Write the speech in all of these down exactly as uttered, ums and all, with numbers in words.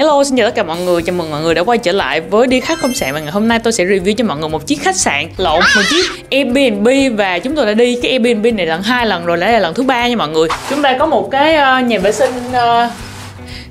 Hello, xin chào tất cả mọi người, chào mừng mọi người đã quay trở lại với Đi Khách Không Sạn. Và ngày hôm nay tôi sẽ review cho mọi người một chiếc khách sạn, lộn, một chiếc Airbnb. Và chúng tôi đã đi cái Airbnb này lần hai lần rồi, đã là lần thứ ba nha mọi người. Chúng ta có một cái nhà vệ sinh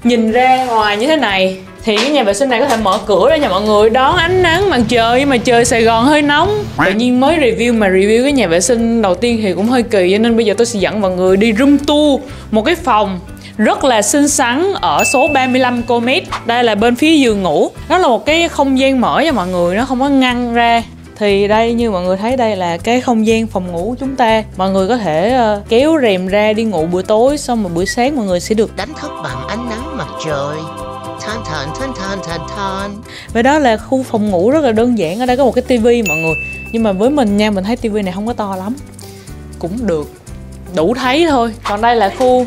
nhìn ra ngoài như thế này. Thì cái nhà vệ sinh này có thể mở cửa ra nha mọi người, đón ánh nắng mặt trời. Nhưng mà trời Sài Gòn hơi nóng. Tự nhiên mới review mà review cái nhà vệ sinh đầu tiên thì cũng hơi kỳ, cho nên bây giờ tôi sẽ dẫn mọi người đi room tour một cái phòng rất là xinh xắn ở số ba mươi lăm Cô Mét. Đây là bên phía giường ngủ. Nó là một cái không gian mở cho mọi người, nó không có ngăn ra. Thì đây, như mọi người thấy, đây là cái không gian phòng ngủ của chúng ta. Mọi người có thể uh, kéo rèm ra đi ngủ buổi tối, xong rồi buổi sáng mọi người sẽ được đánh thức bằng ánh nắng mặt trời. Than than than than than than. Và đó là khu phòng ngủ rất là đơn giản. Ở đây có một cái tivi mọi người. Nhưng mà với mình nha, mình thấy tivi này không có to lắm, cũng được, đủ thấy thôi. Còn đây là khu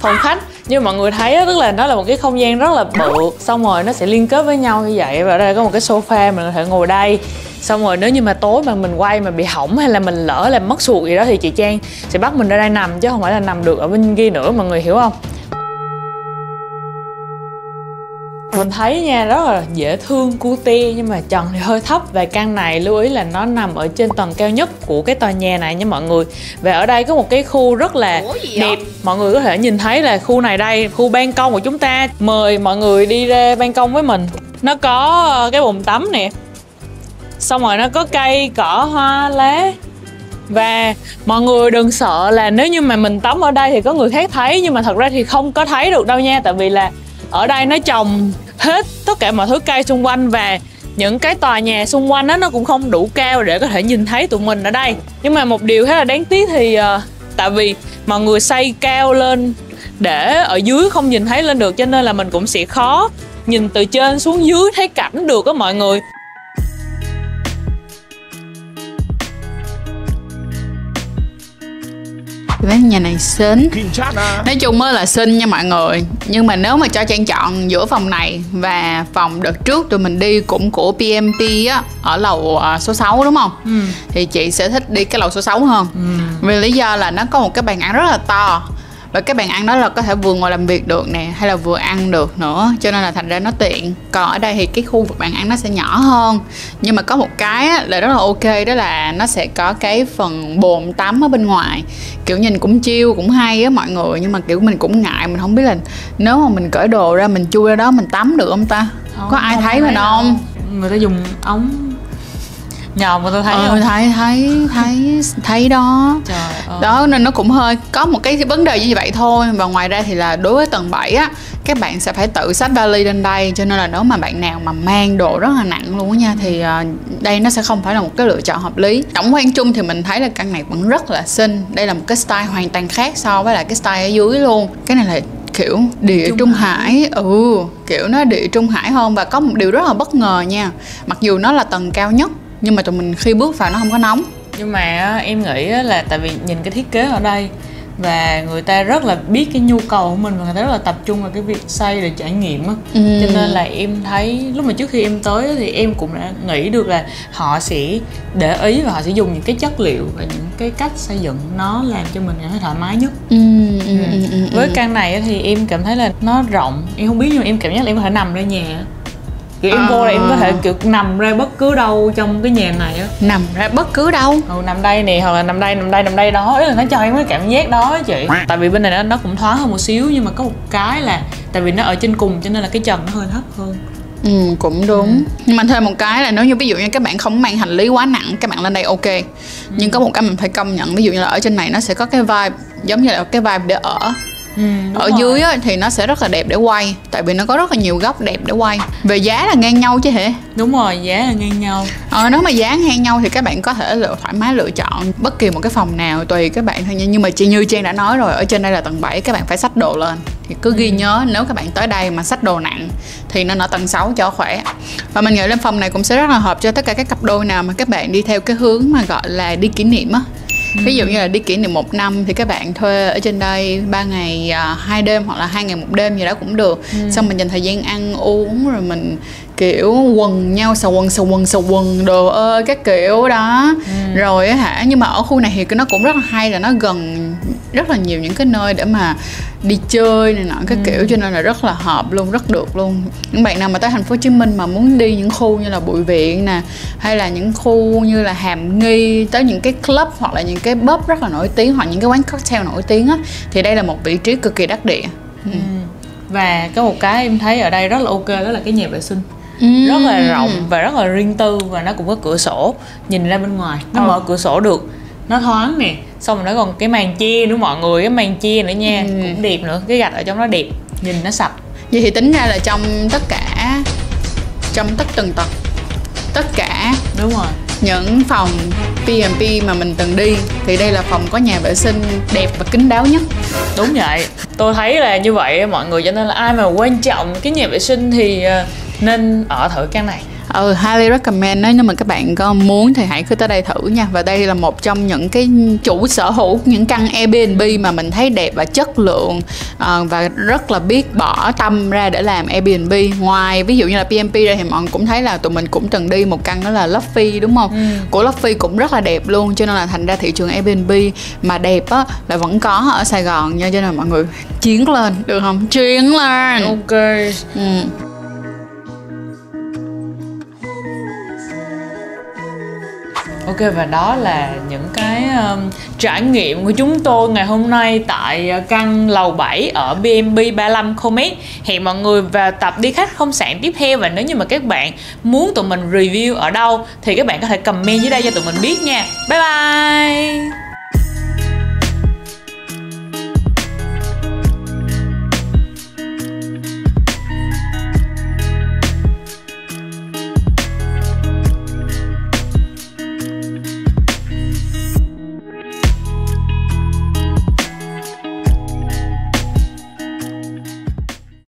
phòng khách. Như mọi người thấy đó, tức là nó là một cái không gian rất là bự, xong rồi nó sẽ liên kết với nhau như vậy. Và ở đây có một cái sofa mình có thể ngồi đây, xong rồi nếu như mà tối mà mình quay mà bị hỏng hay là mình lỡ làm mất suột gì đó thì chị Trang sẽ bắt mình ra đây nằm, chứ không phải là nằm được ở bên kia nữa, mọi người hiểu không? Mình thấy nha, rất là dễ thương, cute, nhưng mà trần thì hơi thấp. Và căn này lưu ý là nó nằm ở trên tầng cao nhất của cái tòa nhà này nha mọi người. Và ở đây có một cái khu rất là đẹp. Mọi người có thể nhìn thấy là khu này đây, khu ban công của chúng ta. Mời mọi người đi ra ban công với mình. Nó có cái bồn tắm nè, xong rồi nó có cây, cỏ, hoa, lá. Và mọi người đừng sợ là nếu như mà mình tắm ở đây thì có người khác thấy. Nhưng mà thật ra thì không có thấy được đâu nha. Tại vì là ở đây nó trồng hết tất cả mọi thứ cây xung quanh, và những cái tòa nhà xung quanh đó nó cũng không đủ cao để có thể nhìn thấy tụi mình ở đây. Nhưng mà một điều khá là đáng tiếc thì uh, tại vì mọi người xây cao lên để ở dưới không nhìn thấy lên được, cho nên là mình cũng sẽ khó nhìn từ trên xuống dưới thấy cảnh được á mọi người. Cái nhà này xinh, nói chung mới là xinh nha mọi người. Nhưng mà nếu mà cho Trang chọn giữa phòng này và phòng đợt trước tụi mình đi cũng của pê em pê á, ở lầu số sáu đúng không? Ừ. Thì chị sẽ thích đi cái lầu số sáu hơn. Ừ. Vì lý do là nó có một cái bàn ăn rất là to, và cái bàn ăn đó là có thể vừa ngồi làm việc được nè, hay là vừa ăn được nữa, cho nên là thành ra nó tiện. Còn ở đây thì cái khu vực bàn ăn nó sẽ nhỏ hơn. Nhưng mà có một cái á, là rất là ok, đó là nó sẽ có cái phần bồn tắm ở bên ngoài. Kiểu nhìn cũng chill, cũng hay á mọi người. Nhưng mà kiểu mình cũng ngại, mình không biết là nếu mà mình cởi đồ ra, mình chui ra đó mình tắm được không ta? Không, có ai thấy mình không? Người ta dùng ống nhòm mà tôi thấy ừ, thấy thấy thấy thấy đó. Trời ơi. Đó nên nó cũng hơi có một cái vấn đề như vậy thôi. Và ngoài ra thì là đối với tầng bảy á, các bạn sẽ phải tự xách vali lên đây, cho nên là nếu mà bạn nào mà mang đồ rất là nặng luôn á nha, thì đây nó sẽ không phải là một cái lựa chọn hợp lý. Tổng quan chung thì mình thấy là căn này vẫn rất là xinh. Đây là một cái style hoàn toàn khác so với lại cái style ở dưới luôn. Cái này là kiểu Địa Trung Hải. Ừ, kiểu nó Địa Trung Hải hơn. Và có một điều rất là bất ngờ nha, mặc dù nó là tầng cao nhất nhưng mà tụi mình khi bước vào nó không có nóng. Nhưng mà em nghĩ là tại vì nhìn cái thiết kế ở đây, và người ta rất là biết cái nhu cầu của mình, và người ta rất là tập trung vào cái việc xây để trải nghiệm á. Ừ. Cho nên là em thấy lúc mà trước khi em tới thì em cũng đã nghĩ được là họ sẽ để ý và họ sẽ dùng những cái chất liệu và những cái cách xây dựng nó làm cho mình cảm thấy thoải mái nhất. Ừ. Ừ. Ừ. Ừ. Với căn này thì em cảm thấy là nó rộng. Em không biết nhưng mà em cảm giác là em có thể nằm ra nhà. Kiểu em vô là em có thể kiểu nằm ra bất cứ đâu trong cái nhà này á. Nằm ra bất cứ đâu? Ừ, nằm đây nè, hoặc là nằm đây, nằm đây, nằm đây đó. Ý là nó cho em cái cảm giác đó á chị. Tại vì bên này nó cũng thoáng hơn một xíu, nhưng mà có một cái là tại vì nó ở trên cùng cho nên là cái trần nó hơi thấp hơn. Ừ, cũng đúng. Ừ. Nhưng mà thêm một cái là nếu như ví dụ như các bạn không mang hành lý quá nặng, các bạn lên đây ok. Ừ. Nhưng có một cái mình phải công nhận, ví dụ như là ở trên này nó sẽ có cái vibe giống như là cái vibe để ở. Ừ, ở rồi. Dưới á, thì nó sẽ rất là đẹp để quay, tại vì nó có rất là nhiều góc đẹp để quay. Về giá là ngang nhau chứ hả? Đúng rồi, giá là ngang nhau. Ờ, nếu mà giá ngang nhau thì các bạn có thể lựa, thoải mái lựa chọn bất kỳ một cái phòng nào, tùy các bạn thôi nha. Nhưng mà chị như Trang đã nói rồi, ở trên đây là tầng bảy, các bạn phải xách đồ lên. Thì cứ ghi ừ. nhớ nếu các bạn tới đây mà xách đồ nặng thì nên ở tầng sáu cho khỏe. Và mình nghĩ lên phòng này cũng sẽ rất là hợp cho tất cả các cặp đôi nào mà các bạn đi theo cái hướng mà gọi là đi kỷ niệm á. Ví dụ như là đi kỷ niệm một năm thì các bạn thuê ở trên đây ba ngày hai đêm hoặc là hai ngày một đêm gì đó cũng được. Ừ. Xong mình dành thời gian ăn uống rồi mình kiểu quần nhau, xà quần, xà quần, xà quần, đồ ơi các kiểu đó. Ừ. Rồi hả, nhưng mà ở khu này thì nó cũng rất là hay là nó gần rất là nhiều những cái nơi để mà đi chơi này nọ các ừ. kiểu, cho nên là rất là hợp luôn, rất được luôn. Những bạn nào mà tới thành phố Hồ Chí Minh mà muốn đi những khu như là Bụi Viện nè, hay là những khu như là Hàm Nghi, tới những cái club hoặc là những cái pub rất là nổi tiếng, hoặc những cái quán cocktail nổi tiếng á, thì đây là một vị trí cực kỳ đắc địa. ừ. Ừ. Và có một cái em thấy ở đây rất là ok, đó là cái nhà vệ sinh ừ. rất là rộng và rất là riêng tư, và nó cũng có cửa sổ nhìn ra bên ngoài, nó ừ. mở cửa sổ được, nó thoáng nè, xong rồi nó còn cái màn chia nữa mọi người, cái màn chia nữa nha, ừ. cũng đẹp nữa, cái gạch ở trong nó đẹp, nhìn nó sạch. Vậy thì tính ra là trong tất cả, trong tất từng tật, tất cả đúng rồi những phòng pê em pê mà mình từng đi thì đây là phòng có nhà vệ sinh đẹp và kín đáo nhất. Đúng vậy, tôi thấy là như vậy mọi người, cho nên là ai mà quan trọng cái nhà vệ sinh thì nên ở thử căn này. Ừ, highly recommend đấy, nhưng mà các bạn có muốn thì hãy cứ tới đây thử nha. Và đây là một trong những cái chủ sở hữu những căn Airbnb mà mình thấy đẹp và chất lượng, uh, và rất là biết bỏ tâm ra để làm Airbnb. Ngoài ví dụ như là pê em pê ra thì mọi người cũng thấy là tụi mình cũng từng đi một căn đó là Luffy đúng không? Ừ. Của Luffy cũng rất là đẹp luôn, cho nên là thành ra thị trường Airbnb mà đẹp á là vẫn có ở Sài Gòn nha, cho nên là mọi người chiến lên được không? Chiến lên. Ok. Ừ. Ok, và đó là những cái um, trải nghiệm của chúng tôi ngày hôm nay tại căn lầu bảy ở pê em pê ba mươi lăm Comet. Hẹn mọi người vào tập Đi Khách Không Sạn tiếp theo, và nếu như mà các bạn muốn tụi mình review ở đâu thì các bạn có thể comment dưới đây cho tụi mình biết nha. Bye bye!